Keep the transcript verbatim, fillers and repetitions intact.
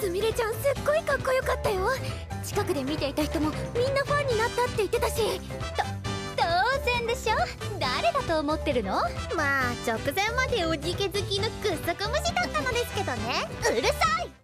すみれちゃんすっごいかっこよかったよ。近くで見ていた人もみんなファンになったって言ってたし。と当然でしょ。誰だと思ってるの？まあ直前までおじけづきのくっそく虫だったのですけどね。うるさい！